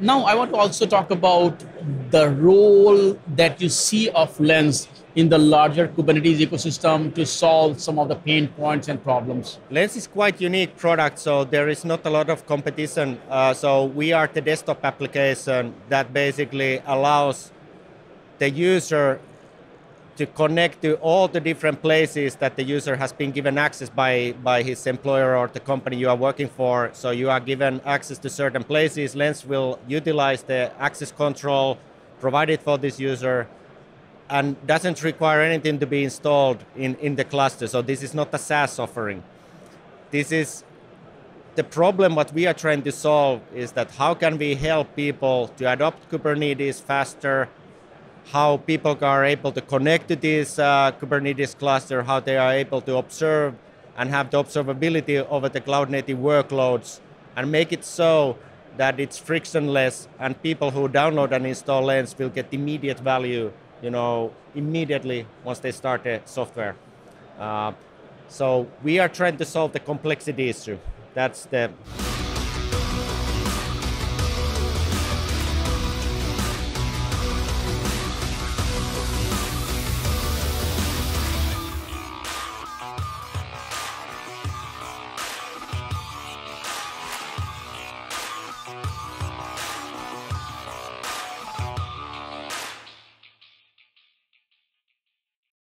Now I want to also talk about the role that you see of Lens in the larger Kubernetes ecosystem to solve some of the pain points and problems. Lens is quite unique product, so there is not a lot of competition. So we are the desktop application that basically allows the user to connect to all the different places that the user has been given access by his employer or the company you are working for. So you are given access to certain places. Lens will utilize the access control provided for this user and doesn't require anything to be installed in the cluster. So this is not a SaaS offering. This is the problem what we are trying to solve is that how can we help people to adopt Kubernetes faster, how people are able to connect to this Kubernetes cluster, how they are able to observe and have the observability over the cloud-native workloads and make it so that it's frictionless and people who download and install Lens will get immediate value, you know, immediately once they start the software. So we are trying to solve the complexity issue. That's the...